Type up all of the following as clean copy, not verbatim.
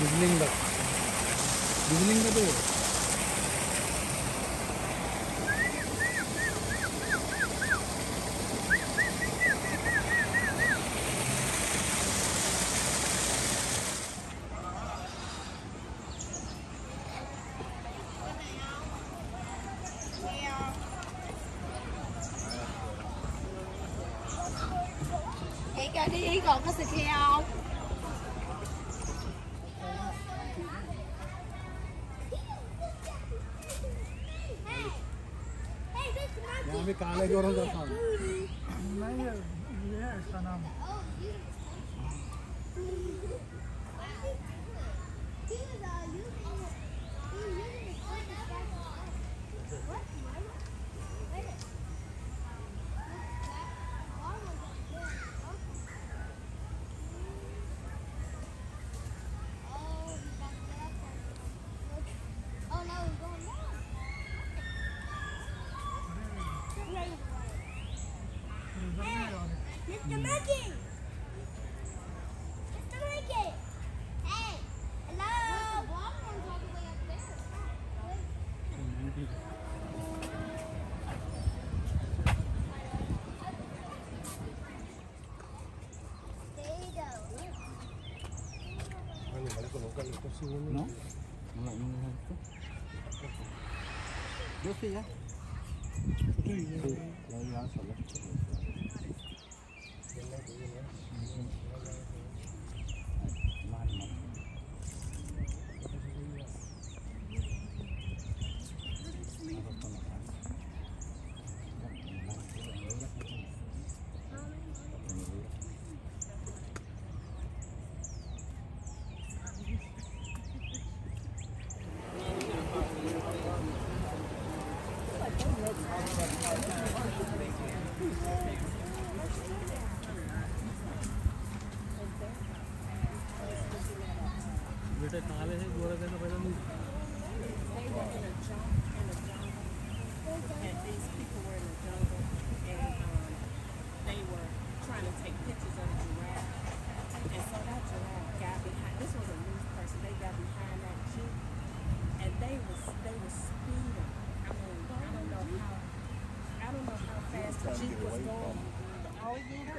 Listening the door. Chị cho đi ý còn có xịt kia không? Yami kale göründü sanırım. Hayır, niye sanam? Mr. Mickey! Mr. Mickey! Hey! Hello! Walmart's all the way up there. No?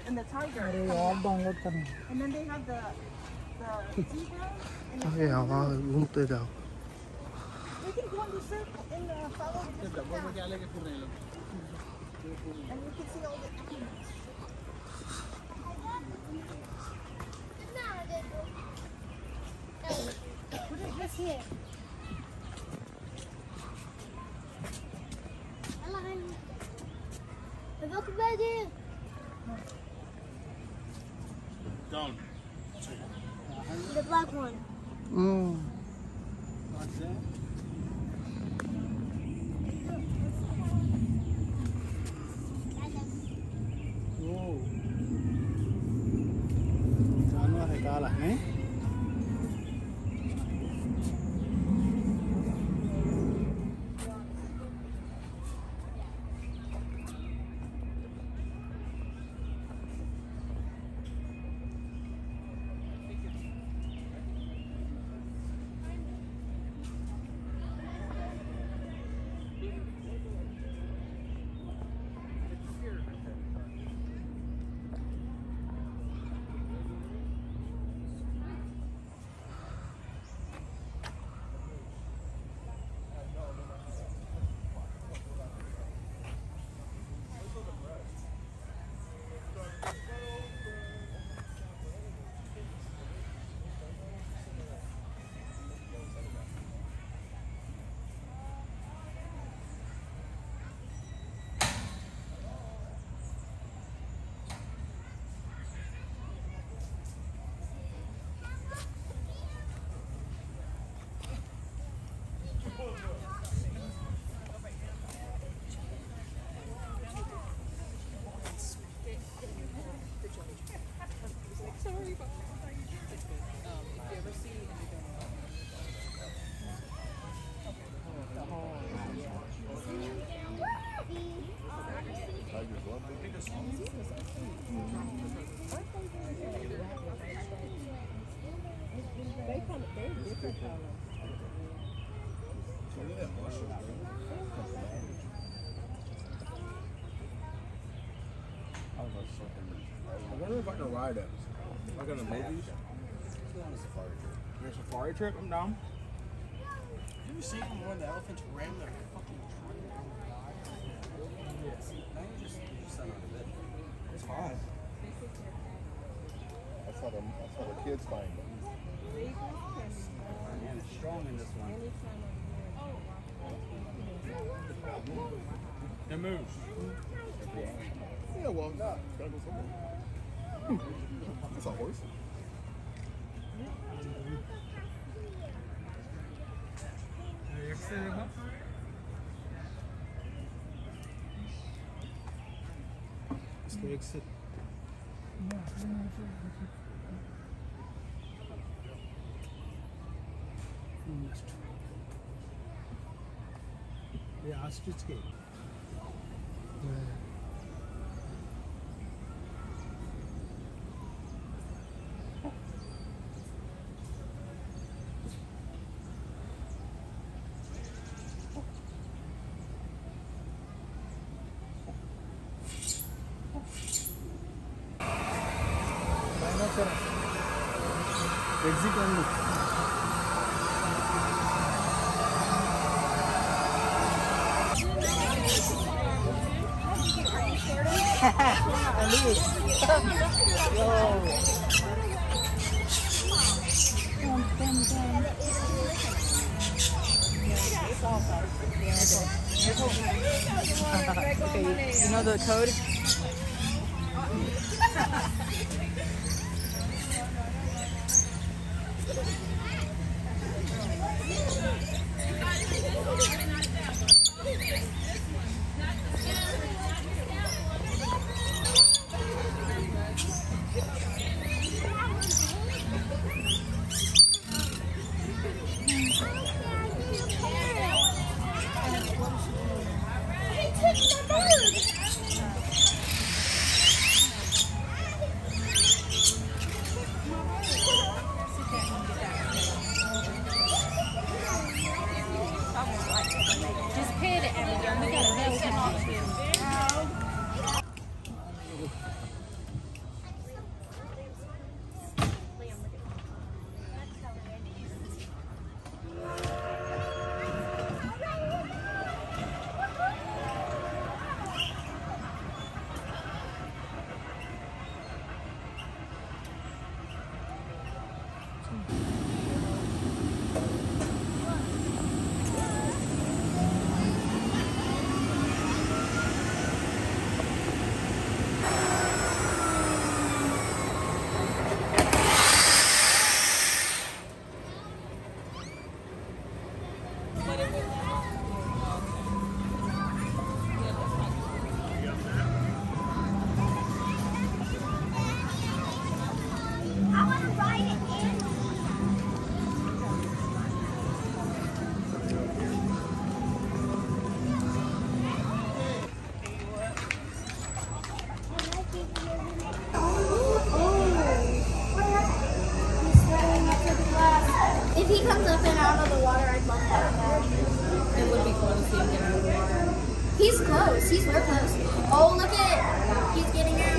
And the tiger. And then they have the zebra and the tiger. We can go in the circle and follow the circle down. And we can see all the animals. What is this here? Down. The black one. What's that? Whoa. Kala hai kala, eh? I wonder if I can ride it. Like in the movies. You're a safari trip? I'm down. Have you seen when the elephants ran their fucking truck down the guy? Yeah, see, now you just out of it. It's fine. That's how the kids find them. And it's strong in this one. It moves. Yeah, well, not. That's a horse. Let's go exit. Yeah, ostrich game. Exit and look. You know the code? He's close. He's real close. Oh, look at it. He's getting it.